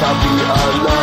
I'll be alone.